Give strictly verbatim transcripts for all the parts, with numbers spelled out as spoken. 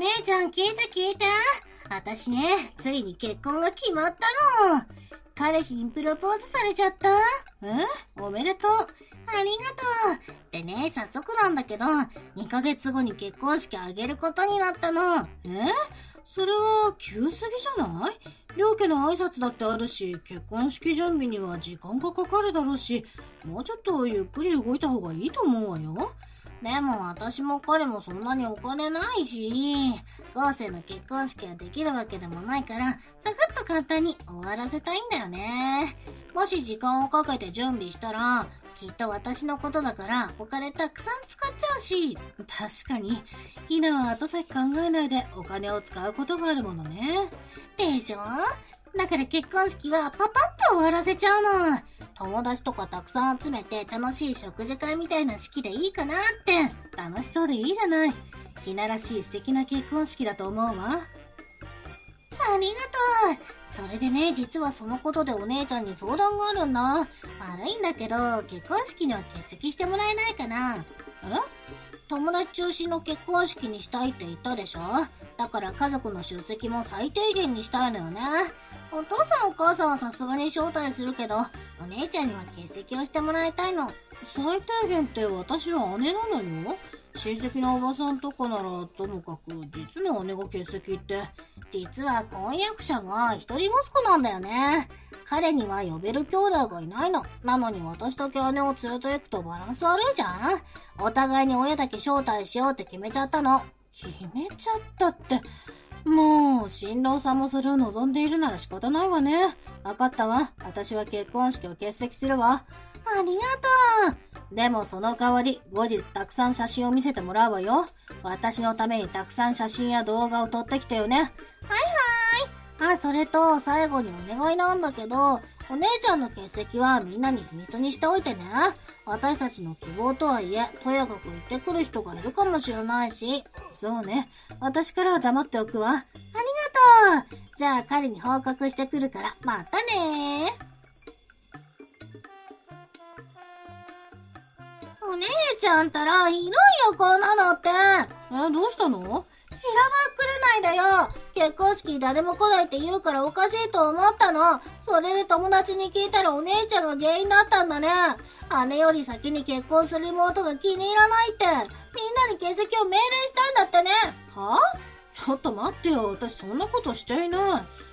姉ちゃん聞いた聞いた。私ね、ついに結婚が決まったの。彼氏にプロポーズされちゃった。え？おめでとう。ありがとう。でね、早速なんだけど、にかげつごに結婚式あげることになったの。え？それは急すぎじゃない？両家の挨拶だってあるし、結婚式準備には時間がかかるだろうし、もうちょっとゆっくり動いた方がいいと思うわよ。でも私も彼もそんなにお金ないし、豪勢の結婚式はできるわけでもないから、サクッと簡単に終わらせたいんだよね。もし時間をかけて準備したら、きっと私のことだからお金たくさん使っちゃうし、確かに、ひなは後先考えないでお金を使うことがあるものね。でしょ？だから結婚式はパパッと終わらせちゃうの。友達とかたくさん集めて楽しい食事会みたいな式でいいかなって。楽しそうでいいじゃない。ひならしい素敵な結婚式だと思うわ。ありがとう。それでね、実はそのことでお姉ちゃんに相談があるんだ。悪いんだけど、結婚式には欠席してもらえないかな。え？友達中心の結婚式にしたいって言ったでしょ？だから家族の出席も最低限にしたいのよね。お父さんお母さんはさすがに招待するけど、お姉ちゃんには欠席をしてもらいたいの。最低限って私は姉なのよ。親戚のおばさんとかならともかく、実の姉が欠席って。実は婚約者が一人息子なんだよね。彼には呼べる兄弟がいないの。なのに私だけ姉を連れて行くとバランス悪いじゃん。お互いに親だけ招待しようって決めちゃったの。決めちゃったって。もう、新郎さんもそれを望んでいるなら仕方ないわね。わかったわ。私は結婚式を欠席するわ。ありがとう。でもその代わり、後日たくさん写真を見せてもらうわよ。私のためにたくさん写真や動画を撮ってきてよね。はいはい。あ、それと、最後にお願いなんだけど、お姉ちゃんの欠席はみんなに秘密にしておいてね。私たちの希望とはいえ、とやかく言ってくる人がいるかもしれないし。そうね。私からは黙っておくわ。ありがとう。じゃあ彼に報告してくるから、またねー。お姉ちゃんたらひどいよ、こんなのって。え、どうしたの？しらばっくれないだよ。結婚式誰も来ないって言うからおかしいと思ったの。それで友達に聞いたらお姉ちゃんが原因だったんだね。姉より先に結婚する妹が気に入らないって、みんなに欠席を命令したんだってね。はぁ？ちょっと待ってよ、私そんなことしていない。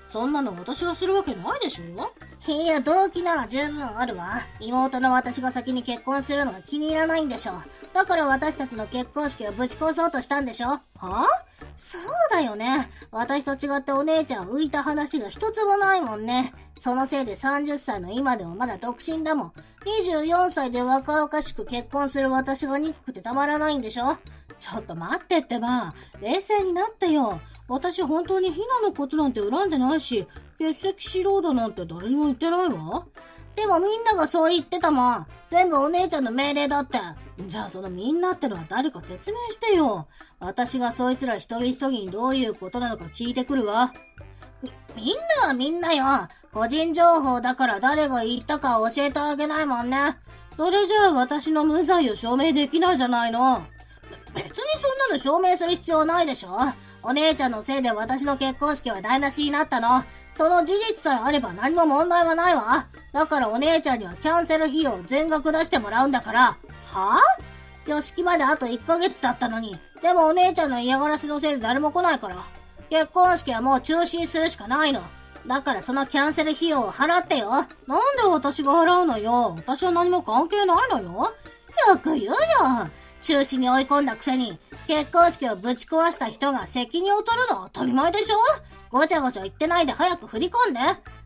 そんなの私がするわけないでしょ？いや、動機なら十分あるわ。妹の私が先に結婚するのが気に入らないんでしょ。だから私たちの結婚式をぶち壊そうとしたんでしょ？はぁ？そうだよね。私と違ってお姉ちゃん浮いた話が一つもないもんね。そのせいでさんじゅっさいの今でもまだ独身だもん。にじゅうよんさいで若々しく結婚する私が憎くてたまらないんでしょ？ちょっと待ってってば、冷静になってよ。私本当にひなのことなんて恨んでないし、欠席しろだなんて誰にも言ってないわ。でもみんながそう言ってたもん。全部お姉ちゃんの命令だって。じゃあそのみんなってのは誰か説明してよ。私がそいつら一人一人にどういうことなのか聞いてくるわ。み、みんなはみんなよ。個人情報だから誰が言ったか教えてあげないもんね。それじゃあ私の無罪を証明できないじゃないの。別にそんなの証明する必要ないでしょ。お姉ちゃんのせいで私の結婚式は台無しになったの。その事実さえあれば何も問題はないわ。だからお姉ちゃんにはキャンセル費用全額出してもらうんだから。はぁ？挙式まであといっかげつだったのに。でもお姉ちゃんの嫌がらせのせいで誰も来ないから。結婚式はもう中止するしかないの。だからそのキャンセル費用を払ってよ。なんで私が払うのよ。私は何も関係ないのよ。よく言うよ。中止に追い込んだくせに、結婚式をぶち壊した人が責任を取るのは当たり前でしょ？ごちゃごちゃ言ってないで早く振り込んで。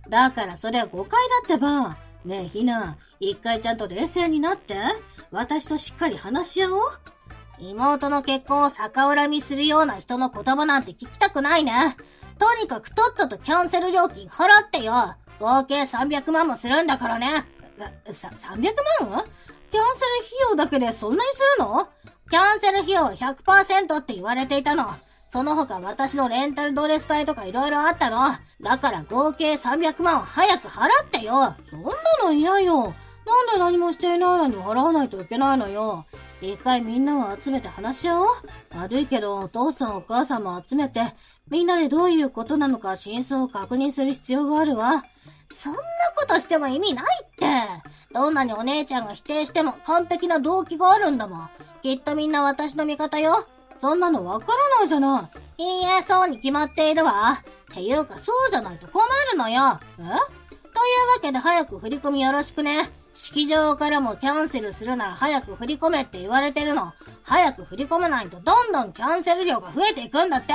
だからそれは誤解だってば。ねえひな、一回ちゃんと冷静になって。私としっかり話し合おう。妹の結婚を逆恨みするような人の言葉なんて聞きたくないね。とにかくとっととキャンセル料金払ってよ。合計さんびゃくまんもするんだからね。さ、さんびゃくまん？キャンセル費用だけでそんなにするの？キャンセル費用 ひゃくパーセント って言われていたの。その他私のレンタルドレス代とか色々あったの。だから合計さんびゃくまんを早く払ってよ。そんなの嫌よ。なんで何もしていないのに払わないといけないのよ。一回みんなを集めて話し合おう。悪いけど、お父さんお母さんも集めて、みんなでどういうことなのか真相を確認する必要があるわ。そんなことしても意味ないって。どんなにお姉ちゃんが否定しても完璧な動機があるんだもん。きっとみんな私の味方よ。そんなのわからないじゃない。いいえ、そうに決まっているわ。ていうか、そうじゃないと困るのよ。え？というわけで早く振り込みよろしくね。式場からもキャンセルするなら早く振り込めって言われてるの。早く振り込まないとどんどんキャンセル料が増えていくんだって。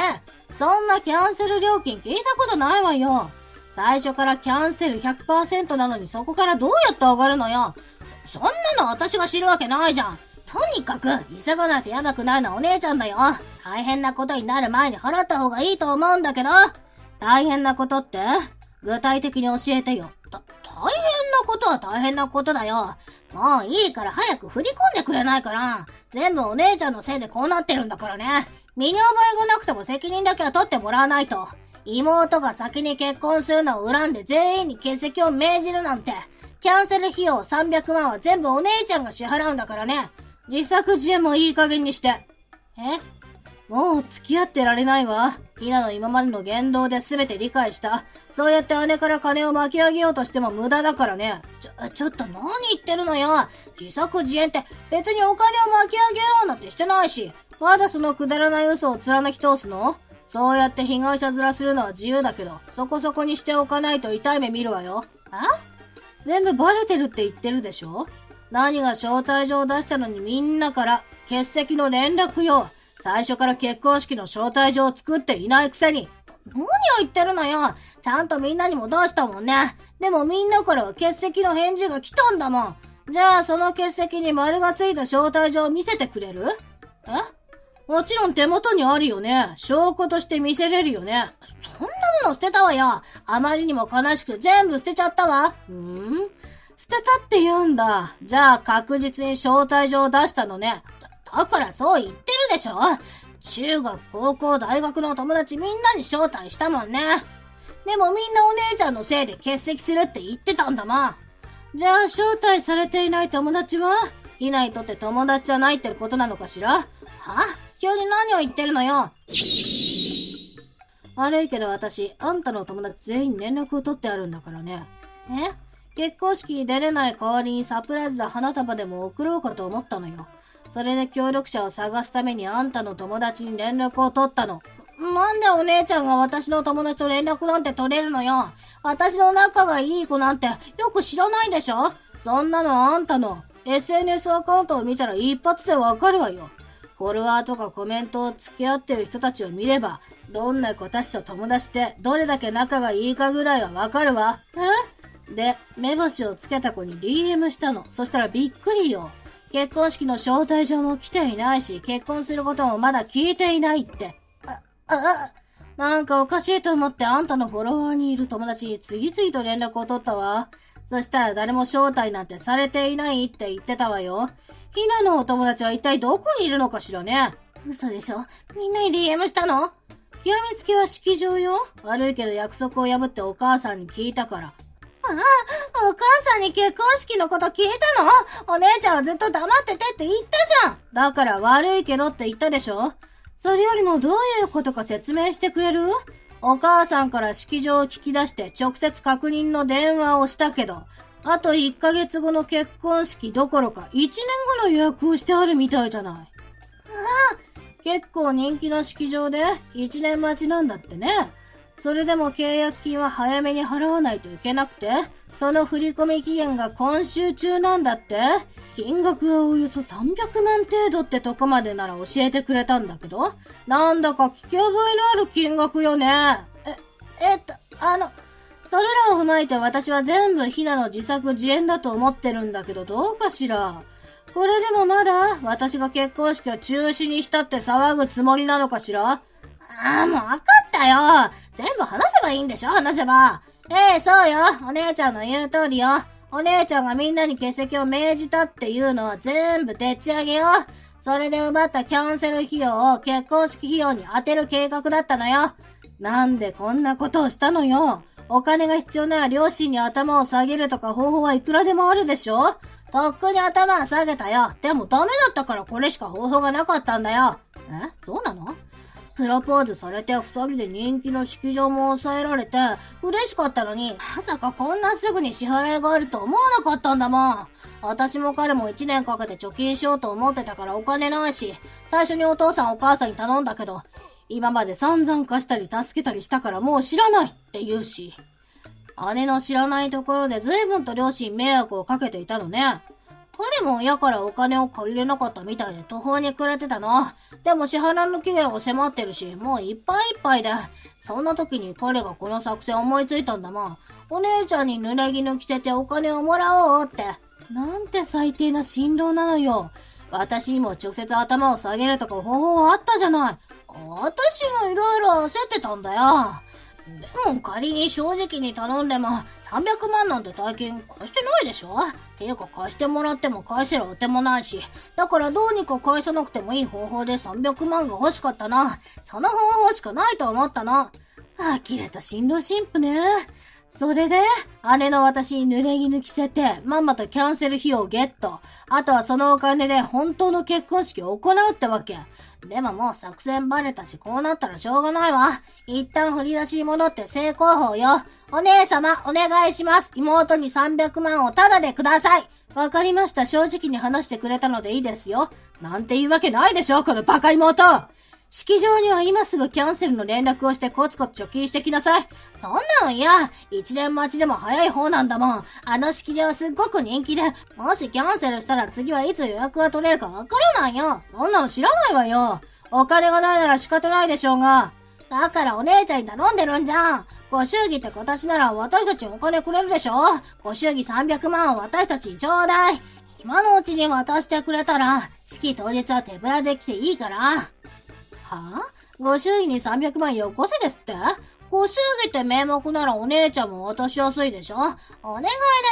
そんなキャンセル料金聞いたことないわよ。最初からキャンセル ひゃくパーセント なのにそこからどうやって上がるのよ。そんなの私が知るわけないじゃん。とにかく急がなきゃやばくなるのはお姉ちゃんだよ。大変なことになる前に払った方がいいと思うんだけど。大変なことって？具体的に教えてよ。た、大変なことは大変なことだよ。もういいから早く振り込んでくれないから。全部お姉ちゃんのせいでこうなってるんだからね。身に覚えがなくても責任だけは取ってもらわないと。妹が先に結婚するのを恨んで全員に欠席を命じるなんて、キャンセル費用さんびゃくまんは全部お姉ちゃんが支払うんだからね。自作自演もいい加減にして。え？もう付き合ってられないわ。ひなの今までの言動で全て理解した。そうやって姉から金を巻き上げようとしても無駄だからね。ちょ、ちょっと何言ってるのよ。自作自演って別にお金を巻き上げようなんてしてないし。まだそのくだらない嘘を貫き通すの？そうやって被害者面するのは自由だけど、そこそこにしておかないと痛い目見るわよ。え？全部バレてるって言ってるでしょ？何が招待状を出したのにみんなから欠席の連絡よ。最初から結婚式の招待状を作っていないくせに。何を言ってるのよ。ちゃんとみんなにも出したもんね。でもみんなからは欠席の返事が来たんだもん。じゃあその欠席に丸がついた招待状を見せてくれる？え？もちろん手元にあるよね。証拠として見せれるよね。そんなもの捨てたわよ。あまりにも悲しく全部捨てちゃったわ。うーん？捨てたって言うんだ。じゃあ確実に招待状を出したのね。だ、だからそう言ってるでしょ。中学、高校、大学の友達みんなに招待したもんね。でもみんなお姉ちゃんのせいで欠席するって言ってたんだもん。じゃあ招待されていない友達は？ひなにとって友達じゃないってことなのかしら？はぁ？急に何を言ってるのよ。悪いけど私、あんたの友達全員連絡を取ってあるんだからね。え？結婚式に出れない代わりにサプライズで花束でも送ろうかと思ったのよ。それで協力者を探すためにあんたの友達に連絡を取ったの。なんでお姉ちゃんが私の友達と連絡なんて取れるのよ。私の仲がいい子なんてよく知らないでしょ？そんなのあんたの エスエヌエス アカウントを見たら一発でわかるわよ。フォロワーとかコメントを付き合ってる人たちを見れば、どんな子たちと友達でどれだけ仲がいいかぐらいはわかるわ。え？で、目星をつけた子に ディーエム したの。そしたらびっくりよ。結婚式の招待状も来ていないし、結婚することもまだ聞いていないって。あ、あ、なんかおかしいと思ってあんたのフォロワーにいる友達に次々と連絡を取ったわ。そしたら誰も招待なんてされていないって言ってたわよ。ひなのお友達は一体どこにいるのかしらね。嘘でしょ。みんなに ディーエム したの？極めつけは式場よ。悪いけど約束を破ってお母さんに聞いたから。ああ、お母さんに結婚式のこと聞いたの？お姉ちゃんはずっと黙っててって言ったじゃん。だから悪いけどって言ったでしょ。それよりもどういうことか説明してくれる？お母さんから式場を聞き出して直接確認の電話をしたけど、あといっかげつごの結婚式どころかいちねんごの予約をしてあるみたいじゃない。ああ、結構人気の式場でいちねんまちなんだってね。それでも契約金は早めに払わないといけなくて、その振込期限が今週中なんだって。金額はおよそさんびゃくまん程度ってとこまでなら教えてくれたんだけど、なんだか聞き覚えのある金額よね。え、えっと、あの、それらを踏まえて私は全部ひなの自作自演だと思ってるんだけどどうかしら。これでもまだ私が結婚式を中止にしたって騒ぐつもりなのかしら。ああ、もう分かったよ。全部話せばいいんでしょ、話せば。ええ、そうよ。お姉ちゃんの言う通りよ。お姉ちゃんがみんなに欠席を命じたっていうのは全部でっち上げよ。それで奪ったキャンセル費用を結婚式費用に当てる計画だったのよ。なんでこんなことをしたのよ。お金が必要なら両親に頭を下げるとか方法はいくらでもあるでしょ。とっくに頭は下げたよ。でもダメだったからこれしか方法がなかったんだよ。え、そうなの？プロポーズされて二人で人気の式場も抑えられて嬉しかったのに、まさかこんなすぐに支払いがあると思わなかったんだもん。私も彼も一年かけて貯金しようと思ってたからお金ないし、最初にお父さんお母さんに頼んだけど、今まで散々貸したり助けたりしたからもう知らないって言うし。姉の知らないところで随分と両親迷惑をかけていたのね。彼も親からお金を借りれなかったみたいで途方に暮れてたの。でも支払いの期限が迫ってるし、もういっぱいいっぱいで。そんな時に彼がこの作戦を思いついたんだもん。お姉ちゃんに濡れ衣着せてお金をもらおうって。なんて最低な心労なのよ。私にも直接頭を下げるとか方法はあったじゃない。私もいろいろ焦ってたんだよ。でも仮に正直に頼んでもさんびゃくまんなんて大金貸してないでしょ？ていうか貸してもらっても返せる当てもないし、だからどうにか返さなくてもいい方法でさんびゃくまんが欲しかったな。その方法しかないと思ったの。呆れた新郎新婦ね。それで、姉の私に濡れ衣着せて、まんまとキャンセル費用をゲット。あとはそのお金で本当の結婚式を行うってわけ。でももう作戦バレたし、こうなったらしょうがないわ。一旦振り出しに戻って正攻法よ。お姉様、お願いします。妹にさんびゃくまんをタダでください。わかりました。正直に話してくれたのでいいですよ。なんて言うわけないでしょ、このバカ妹。式場には今すぐキャンセルの連絡をしてコツコツ貯金してきなさい。そんなの嫌。一年待ちでも早い方なんだもん。あの式場すっごく人気で、もしキャンセルしたら次はいつ予約が取れるかわからないよ。そんなの知らないわよ。お金がないなら仕方ないでしょうが。だからお姉ちゃんに頼んでるんじゃん。ご祝儀って形なら私たちにお金くれるでしょ。ご祝儀さんびゃくまんを私たちにちょうだい。今のうちに渡してくれたら、式当日は手ぶらで来ていいから。はぁ、ご祝儀にさんびゃくまんよこせですって？ご祝儀って名目ならお姉ちゃんも渡しやすいでしょ？お願い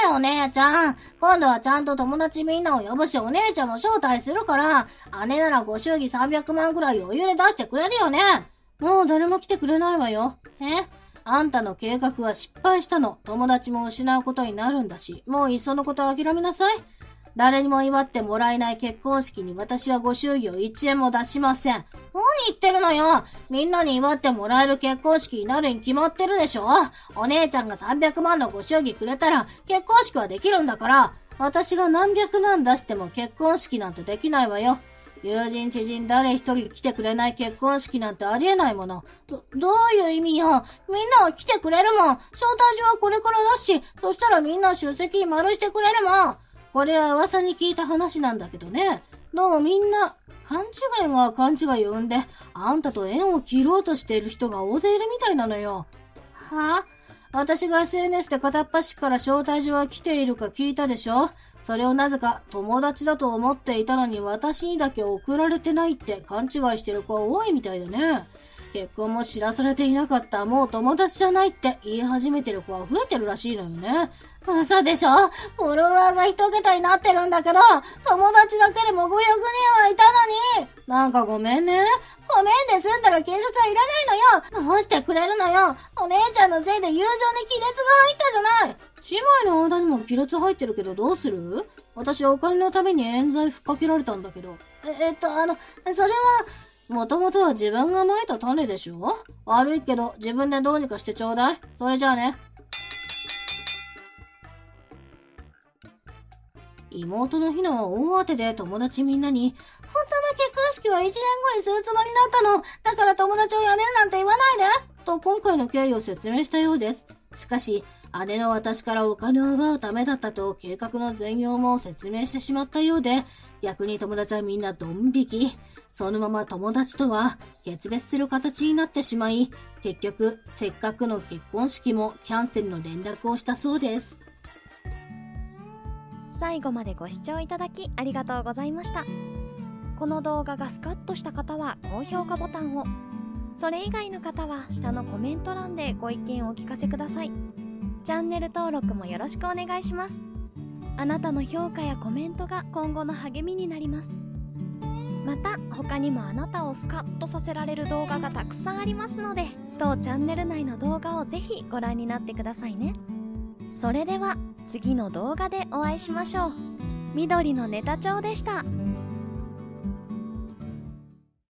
だよお姉ちゃん。今度はちゃんと友達みんなを呼ぶしお姉ちゃんも招待するから、姉ならご祝儀さんびゃくまんぐらい余裕で出してくれるよね。もう誰も来てくれないわよ。え？あんたの計画は失敗したの。友達も失うことになるんだし、もういっそのこと諦めなさい。誰にも祝ってもらえない結婚式に私はご祝儀をいちえんも出しません。何言ってるのよ。みんなに祝ってもらえる結婚式になるに決まってるでしょ。お姉ちゃんがさんびゃくまんのご祝儀くれたら結婚式はできるんだから、私が何百万出しても結婚式なんてできないわよ。友人知人誰一人来てくれない結婚式なんてありえないもの。ど、どういう意味よ。みんなは来てくれるもん。招待状はこれからだし、そしたらみんな出席に丸してくれるもん。これは噂に聞いた話なんだけどね。どうもみんな、勘違いが勘違いを生んで、あんたと縁を切ろうとしている人が大勢いるみたいなのよ。はぁ？私が エスエヌエス で片っ端から招待状は来ているか聞いたでしょ？それをなぜか友達だと思っていたのに私にだけ送られてないって勘違いしてる子は多いみたいだね。結婚も知らされていなかった、もう友達じゃないって言い始めてる子は増えてるらしいのよね。嘘でしょ？フォロワーが一桁になってるんだけど、友達だけでもごひゃくにんはいたのに。なんかごめんね。ごめんで済んだら警察はいらないのよ。どうしてくれるのよ。お姉ちゃんのせいで友情に亀裂が入ったじゃない。姉妹の間にも亀裂入ってるけどどうする？私お金のために冤罪ふっかけられたんだけど。え、えっと、あの、それは、もともとは自分が蒔いた種でしょ？悪いけど自分でどうにかしてちょうだい。それじゃあね。妹の日野は大当てで友達みんなに、本当の結婚式はいちねんごにするつもりだったの。だから友達を辞めるなんて言わないでと今回の経緯を説明したようです。しかし、姉の私からお金を奪うためだったと計画の全容も説明してしまったようで、逆に友達はみんなドン引き。そのまま友達とは決別する形になってしまい、結局せっかくの結婚式もキャンセルの連絡をしたそうです。最後までご視聴いただきありがとうございました。この動画がスカッとした方は高評価ボタンを、それ以外の方は下のコメント欄でご意見をお聞かせください。チャンネル登録もよろしくお願いします。あなたの評価やコメントが今後の励みになります。また他にもあなたをスカッとさせられる動画がたくさんありますので、当チャンネル内の動画をぜひご覧になってくださいね。それでは次の動画でお会いしましょう。緑のネタ帳でした。